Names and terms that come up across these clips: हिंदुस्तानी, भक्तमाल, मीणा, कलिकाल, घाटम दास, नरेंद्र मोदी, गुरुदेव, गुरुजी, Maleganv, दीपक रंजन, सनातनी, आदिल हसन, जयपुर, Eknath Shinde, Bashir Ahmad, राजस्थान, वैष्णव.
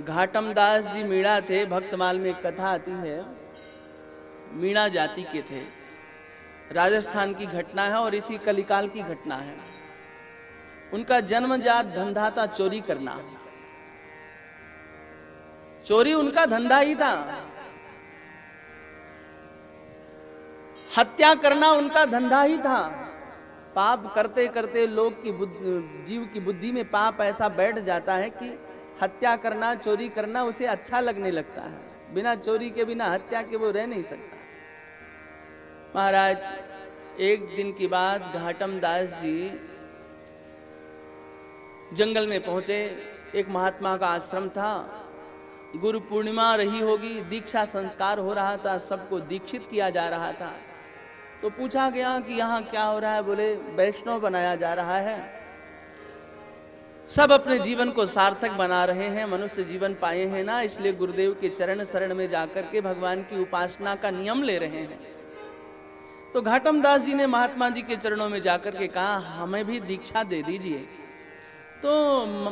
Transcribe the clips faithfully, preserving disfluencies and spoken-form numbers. घाटम दास जी मीणा थे। भक्तमाल में एक कथा आती है, मीणा जाति के थे। राजस्थान की घटना है और इसी कलिकाल की घटना है। उनका जन्मजात धंधा था चोरी करना। चोरी उनका धंधा ही था, हत्या करना उनका धंधा ही था। पाप करते करते लोग की जीव की बुद्धि में पाप ऐसा बैठ जाता है कि हत्या करना, चोरी करना उसे अच्छा लगने लगता है। बिना चोरी के, बिना हत्या के वो रह नहीं सकता। महाराज, एक दिन की बात, घाटम दास जी जंगल में पहुंचे। एक महात्मा का आश्रम था। गुरु पूर्णिमा रही होगी, दीक्षा संस्कार हो रहा था, सबको दीक्षित किया जा रहा था। तो पूछा गया कि यहाँ क्या हो रहा है? बोले, वैष्णव बनाया जा रहा है। सब अपने जीवन को सार्थक बना रहे हैं, मनुष्य जीवन पाए हैं ना, इसलिए गुरुदेव के चरण शरण में जाकर के भगवान की उपासना का नियम ले रहे हैं। तो घाटम दास जी ने महात्मा जी के चरणों में जाकर के कहा, हमें भी दीक्षा दे दीजिए। तो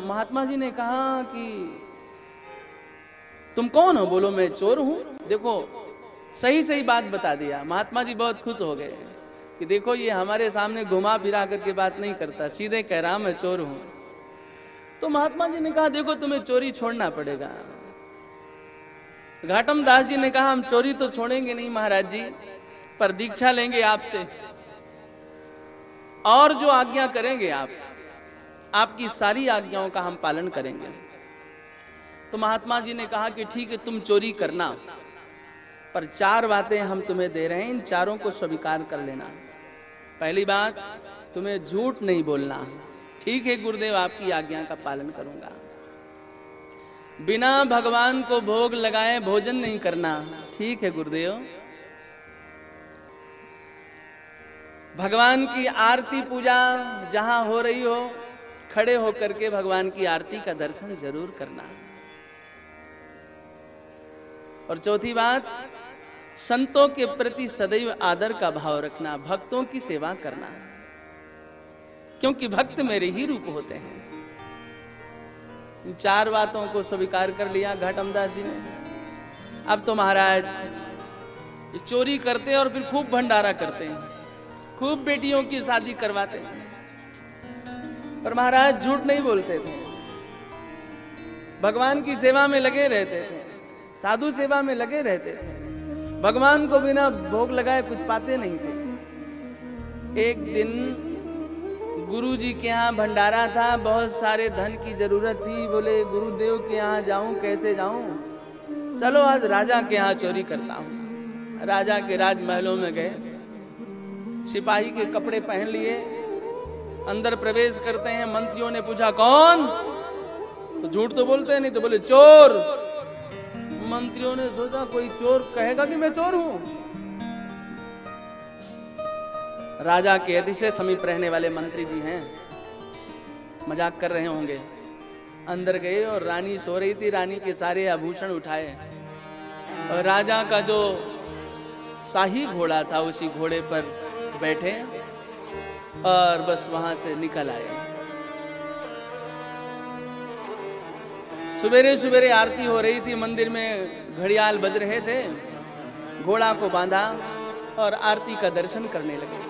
महात्मा जी ने कहा कि तुम कौन हो? बोलो, मैं चोर हूं। देखो, सही सही बात बता दिया। महात्मा जी बहुत खुश हो गए कि देखो, ये हमारे सामने घुमा फिरा करके बात नहीं करता, सीधे कह रहा मैं चोर हूं। तो महात्मा जी ने कहा, देखो तुम्हें चोरी छोड़ना पड़ेगा। घाटम दास जी ने कहा, हम चोरी तो छोड़ेंगे नहीं महाराज जी, पर दीक्षा लेंगे आपसे, और जो आज्ञा करेंगे आप, आपकी सारी आज्ञाओं का हम पालन करेंगे। तो महात्मा जी ने कहा कि ठीक है, तुम चोरी करना, पर चार बातें हम तुम्हें दे रहे हैं, इन चारों को स्वीकार कर लेना। पहली बात, तुम्हें झूठ नहीं बोलना। ठीक है गुरुदेव, आपकी आज्ञा का पालन करूंगा। बिना भगवान को भोग लगाए भोजन नहीं करना। ठीक है गुरुदेव। भगवान की आरती पूजा जहां हो रही हो, खड़े होकर के भगवान की आरती का दर्शन जरूर करना। और चौथी बात, संतों के प्रति सदैव आदर का भाव रखना, भक्तों की सेवा करना, क्योंकि भक्त मेरे ही रूप होते हैं। इन चार बातों को स्वीकार कर लिया घाटम दास जी ने। अब तो महाराज चोरी करते और फिर खूब भंडारा करते हैं, खूब बेटियों की शादी करवाते हैं, पर महाराज झूठ नहीं बोलते थे, भगवान की सेवा में लगे रहते थे, साधु सेवा में लगे रहते थे, भगवान को बिना भोग लगाए कुछ पाते नहीं थे। एक दिन गुरुजी के यहाँ भंडारा था, बहुत सारे धन की जरूरत थी। बोले, गुरुदेव के यहाँ जाऊं, कैसे जाऊं? चलो आज राजा के यहाँ चोरी करता हूँ। राजा के राजमहलों में गए, सिपाही के कपड़े पहन लिए, अंदर प्रवेश करते हैं। मंत्रियों ने पूछा, कौन? तो झूठ तो बोलते नहीं, तो बोले चोर। मंत्रियों ने सोचा, कोई चोर कहेगा कि मैं चोर हूं। राजा के अतिशय समीप रहने वाले मंत्री जी हैं, मजाक कर रहे होंगे। अंदर गए और रानी सो रही थी, रानी के सारे आभूषण उठाए और राजा का जो शाही घोड़ा था उसी घोड़े पर बैठे और बस वहां से निकल आए। सवेरे सवेरे आरती हो रही थी, मंदिर में घड़ियाल बज रहे थे। घोड़ा को बांधा और आरती का दर्शन करने लगे।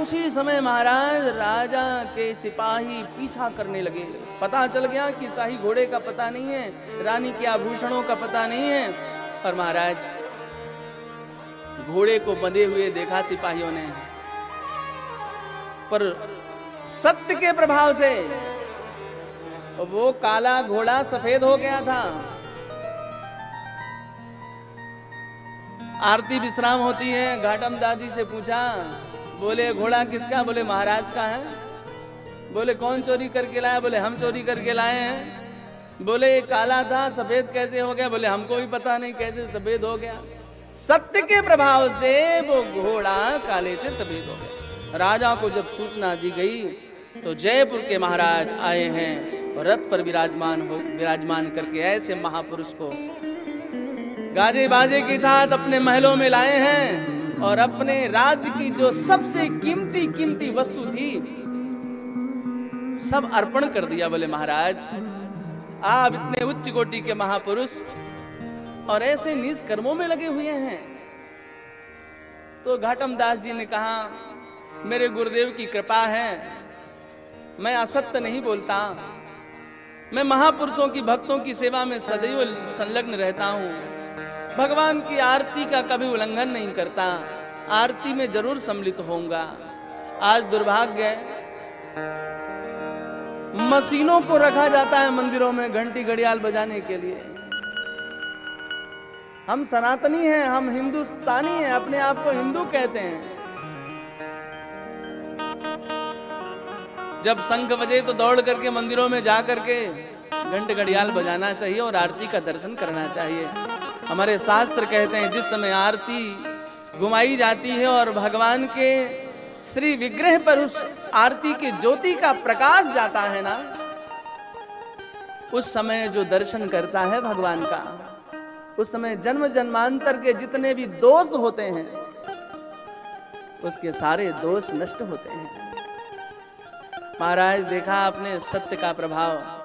उसी समय महाराज राजा के सिपाही पीछा करने लगे। पता चल गया कि शाही घोड़े का पता नहीं है, रानी के आभूषणों का पता नहीं है, पर महाराज घोड़े को बंधे हुए देखा सिपाहियों ने, पर सत्य के प्रभाव से वो काला घोड़ा सफेद हो गया था। आरती विश्राम होती है, घाटम दास जी से पूछा, बोले घोड़ा किसका? बोले महाराज का है। बोले कौन चोरी करके लाया? बोले हम चोरी करके लाए हैं। बोले ये काला था, सफेद कैसे हो गया? बोले हमको भी पता नहीं कैसे सफेद हो गया। सत्य के प्रभाव से वो घोड़ा काले से सफेद हो गया। राजा को जब सूचना दी गई तो जयपुर के महाराज आए हैं और रथ पर विराजमान हो विराजमान करके ऐसे महापुरुष को गाजे बाजे के साथ अपने महलों में लाए हैं और अपने राज्य की जो सबसे कीमती कीमती वस्तु थी सब अर्पण कर दिया। बोले महाराज, आप इतने उच्च कोटि के महापुरुष और ऐसे नीच कर्मों में लगे हुए हैं। तो घाटम दास जी ने कहा, मेरे गुरुदेव की कृपा है, मैं असत्य नहीं बोलता, मैं महापुरुषों की भक्तों की सेवा में सदैव संलग्न रहता हूँ, भगवान की आरती का कभी उल्लंघन नहीं करता, आरती में जरूर सम्मिलित होऊंगा। आज दुर्भाग्य है, मशीनों को रखा जाता है मंदिरों में घंटी घड़ियाल बजाने के लिए। हम सनातनी हैं, हम हिंदुस्तानी हैं, अपने आप को हिंदू कहते हैं। जब शंख बजे तो दौड़ करके मंदिरों में जा करके घंट घड़ियाल बजाना चाहिए और आरती का दर्शन करना चाहिए। हमारे शास्त्र कहते हैं, जिस समय आरती घुमाई जाती है और भगवान के श्री विग्रह पर उस आरती के ज्योति का प्रकाश जाता है ना, उस समय जो दर्शन करता है भगवान का, उस समय जन्म जन्मांतर के जितने भी दोष होते हैं उसके सारे दोष नष्ट होते हैं। महाराज, देखा आपने सत्य का प्रभाव।